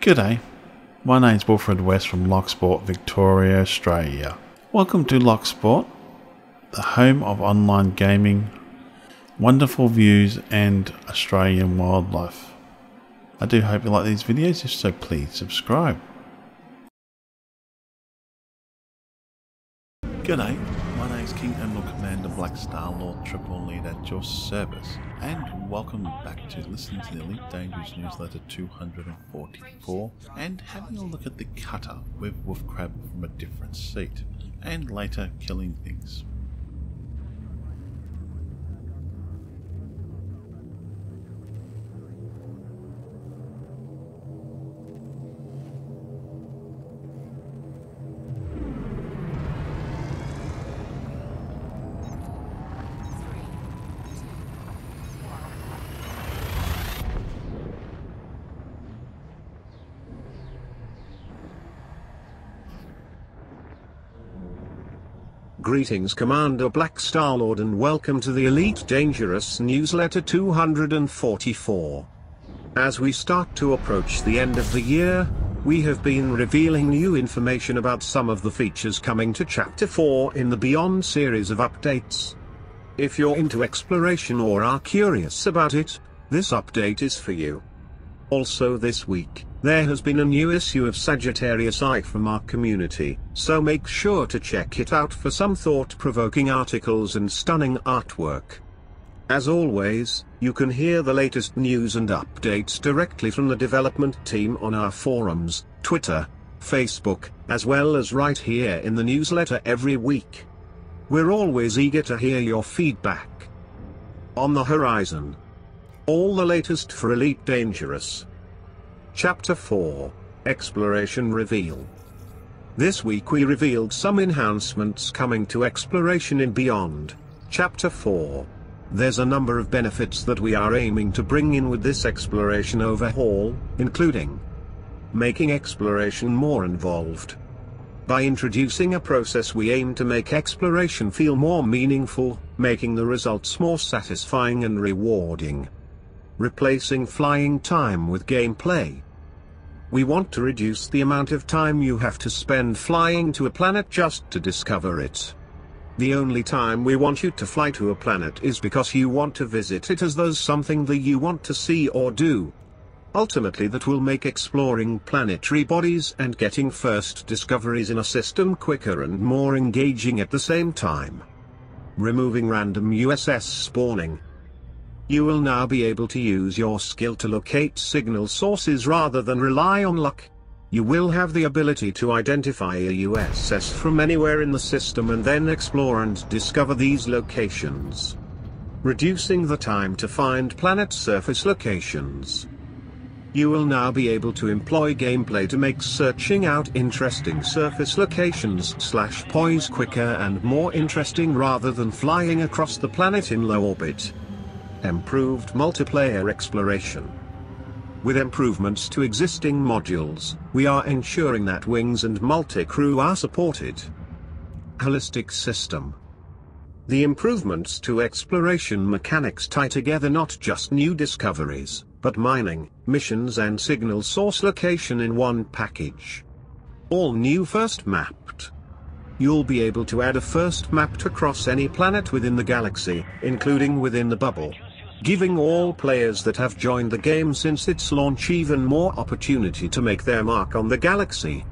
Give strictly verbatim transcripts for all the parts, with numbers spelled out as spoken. G'day, my name's Wilfred West from Loch Sport, Victoria, Australia. Welcome to Loch Sport, the home of online gaming, wonderful views and Australian wildlife. I do hope you like these videos, if so please subscribe. G'day, my name's King Admiral Commander Black Star Lord, Triple Lead at your service. And welcome back to listening to the Elite Dangerous newsletter two hundred forty-four and having a look at the cutter with Wolfcrab from a different seat and later killing things. Greetings Commander Black Star Lord and welcome to the Elite Dangerous newsletter two hundred forty-four. As we start to approach the end of the year, we have been revealing new information about some of the features coming to Chapter four in the Beyond series of updates. If you're into exploration or are curious about it, this update is for you. Also this week, there has been a new issue of Sagittarius Eye from our community, so make sure to check it out for some thought-provoking articles and stunning artwork. As always, you can hear the latest news and updates directly from the development team on our forums, Twitter, Facebook, as well as right here in the newsletter every week. We're always eager to hear your feedback. On the horizon, all the latest for Elite Dangerous. Chapter four, Exploration Reveal. This week we revealed some enhancements coming to Exploration in Beyond, Chapter four. There's a number of benefits that we are aiming to bring in with this exploration overhaul, including making exploration more involved. By introducing a process we aim to make exploration feel more meaningful, making the results more satisfying and rewarding. Replacing flying time with gameplay. We want to reduce the amount of time you have to spend flying to a planet just to discover it. The only time we want you to fly to a planet is because you want to visit it, as though something that you want to see or do. Ultimately that will make exploring planetary bodies and getting first discoveries in a system quicker and more engaging at the same time. Removing random U S S spawning. You will now be able to use your skill to locate signal sources rather than rely on luck. You will have the ability to identify a U S S from anywhere in the system and then explore and discover these locations. Reducing the time to find planet surface locations. You will now be able to employ gameplay to make searching out interesting surface locations slash poise quicker and more interesting rather than flying across the planet in low orbit. Improved multiplayer exploration. With improvements to existing modules, we are ensuring that wings and multi-crew are supported. Holistic system. The improvements to exploration mechanics tie together not just new discoveries, but mining, missions and signal source location in one package. All new first mapped. You'll be able to add a first map to cross any planet within the galaxy, including within the bubble, giving all players that have joined the game since its launch even more opportunity to make their mark on the galaxy.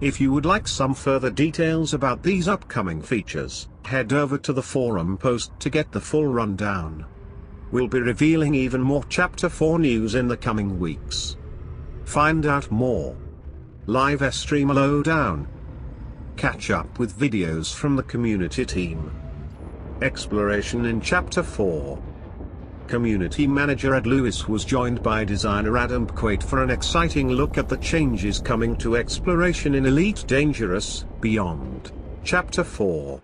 If you would like some further details about these upcoming features, head over to the forum post to get the full rundown. We'll be revealing even more Chapter four news in the coming weeks. Find out more. Live stream lowdown. Catch up with videos from the community team. Exploration in Chapter four. Community Manager Ed Lewis was joined by designer Adam Quaid for an exciting look at the changes coming to Exploration in Elite Dangerous, Beyond, Chapter four.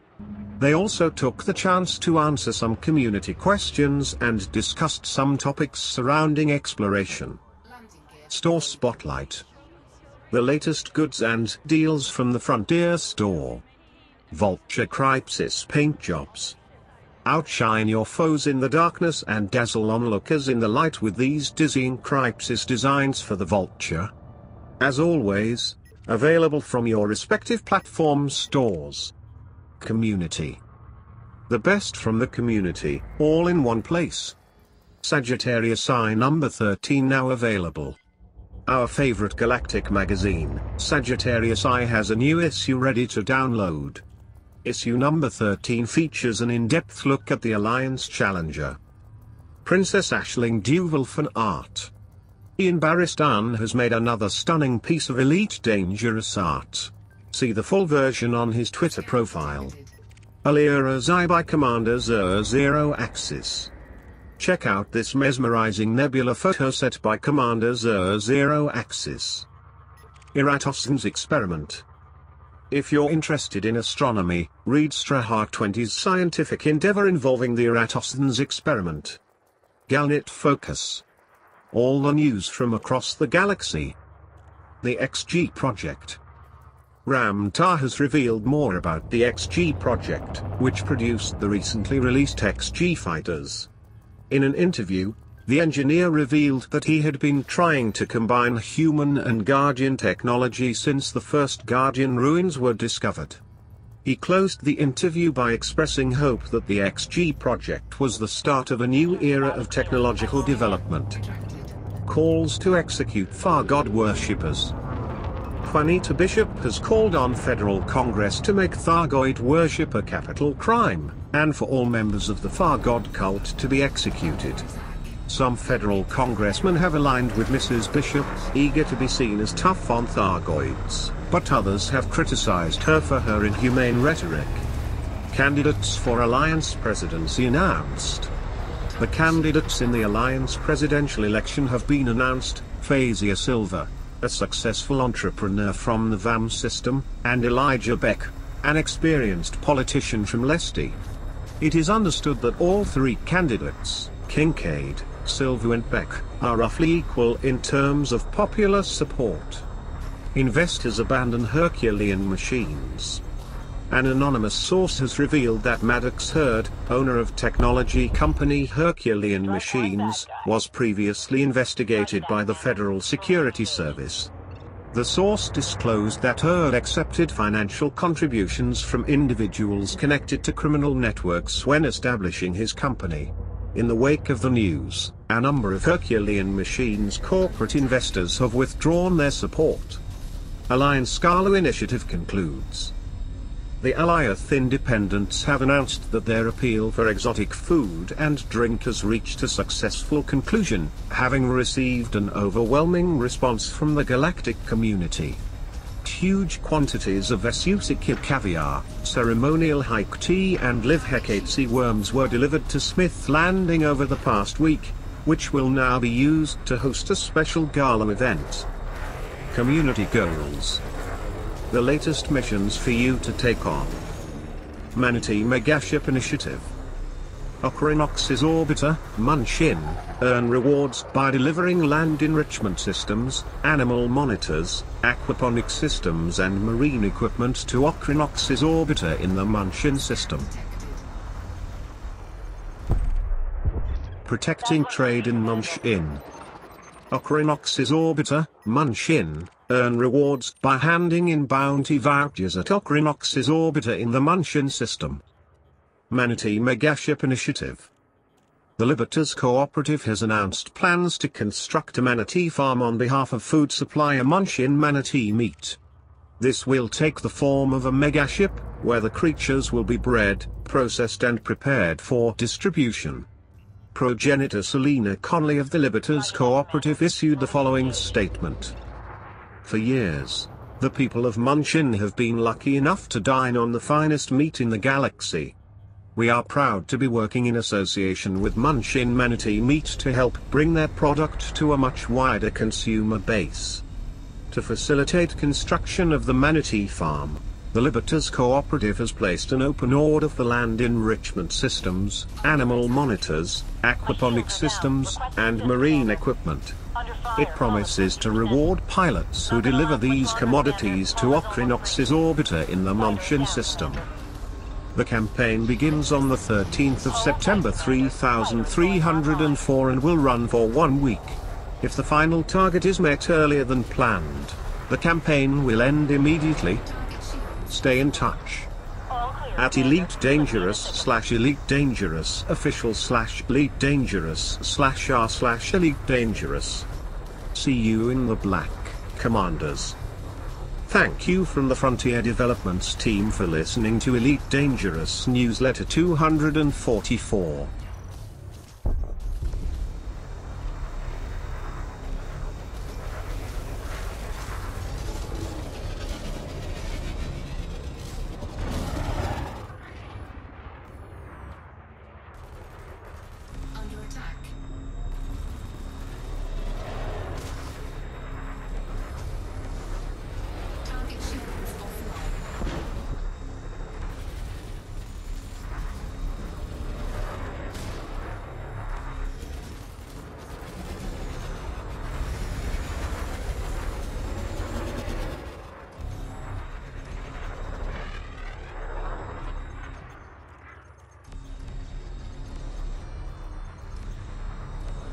They also took the chance to answer some community questions and discussed some topics surrounding exploration. Store Spotlight. The latest goods and deals from the Frontier Store. Vulture Crypsis paint jobs. Outshine your foes in the darkness and dazzle onlookers in the light with these dizzying Crypsis designs for the Vulture, as always, available from your respective platform stores. Community. The best from the community, all in one place. Sagittarius Eye number thirteen now available. Our favorite galactic magazine, Sagittarius Eye, has a new issue ready to download. Issue number thirteen features an in-depth look at the Alliance Challenger. Princess Aisling Duval fan art. Ian Baristan has made another stunning piece of Elite Dangerous art. See the full version on his Twitter profile. Alira's Eye by Commander Zero Axis. Check out this mesmerizing nebula photo set by Commander Zero Axis. Eratosthan's Experiment. If you're interested in astronomy, read Strahar twenty's scientific endeavor involving the Eratosthan's Experiment. Galnet Focus. All the news from across the galaxy. The X G Project. Ramtar has revealed more about the X G Project, which produced the recently released X G Fighters. In an interview, the engineer revealed that he had been trying to combine human and Guardian technology since the first Guardian ruins were discovered. He closed the interview by expressing hope that the X G Project was the start of a new era of technological development. Calls to execute Thargoid worshippers. Juanita Bishop has called on Federal Congress to make Thargoid worship a capital crime, and for all members of the Thargoid cult to be executed. Some Federal Congressmen have aligned with Missus Bishop, eager to be seen as tough on Thargoids, but others have criticized her for her inhumane rhetoric. Candidates for Alliance presidency announced. The candidates in the Alliance presidential election have been announced: Fazia Silva, a successful entrepreneur from the V A M system, and Elijah Beck, an experienced politician from Leste. It is understood that all three candidates, Kinkade, Silvu and Beck, are roughly equal in terms of popular support. Investors abandon Herculean Machines. An anonymous source has revealed that Maddox Heard, owner of technology company Herculean Machines, was previously investigated by the Federal Security Service. The source disclosed that Heard accepted financial contributions from individuals connected to criminal networks when establishing his company. In the wake of the news, a number of Herculean Machines corporate investors have withdrawn their support. Alliance Scala Initiative concludes. The Alioth independents have announced that their appeal for exotic food and drink has reached a successful conclusion, having received an overwhelming response from the galactic community. Huge quantities of Vesusicib caviar, ceremonial hike tea and live Hecate worms were delivered to Smith Landing over the past week, which will now be used to host a special gala event. Community goals. The latest missions for you to take on. Manatee Megaship Initiative. Ocrinox's Orbiter, Munchin, earn rewards by delivering land enrichment systems, animal monitors, aquaponic systems and marine equipment to Ocrinox's Orbiter in the Munchin system. Protecting trade in Munchin. Ocrinox's Orbiter, Munchin, earn rewards by handing in bounty vouchers at Ocrinox's Orbiter in the Munchin system. Manatee Megaship Initiative. The Libertas Cooperative has announced plans to construct a manatee farm on behalf of food supplier Munchin Manatee Meat. This will take the form of a megaship, where the creatures will be bred, processed and prepared for distribution. Progenitor Selena Conley of the Libertas Cooperative issued the following statement. For years, the people of Munchin have been lucky enough to dine on the finest meat in the galaxy. We are proud to be working in association with Munchin Manatee Meat to help bring their product to a much wider consumer base. To facilitate construction of the manatee farm, the Libertas Cooperative has placed an open order for land enrichment systems, animal monitors, aquaponic systems, and marine equipment. It promises to reward pilots who deliver these commodities to Ocrinox's Orbiter in the Munchin system. The campaign begins on the thirteenth of September three thousand three hundred four and will run for one week. If the final target is met earlier than planned, The campaign will end immediately. Stay in touch. At Elite Dangerous slash Elite Dangerous official slash Elite Dangerous slash R slash Elite Dangerous. See you in the black, Commanders. Thank you from the Frontier Developments team for listening to Elite Dangerous Newsletter two hundred forty-four.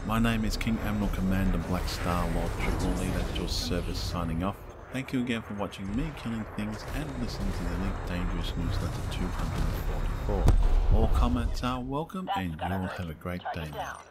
My name is King Admiral Commander Black Star Lord, Triple Lead at your service, signing off. Thank you again for watching me killing things and listening to the Elite Dangerous Newsletter two hundred forty-four. All comments are welcome and you all have a great day now.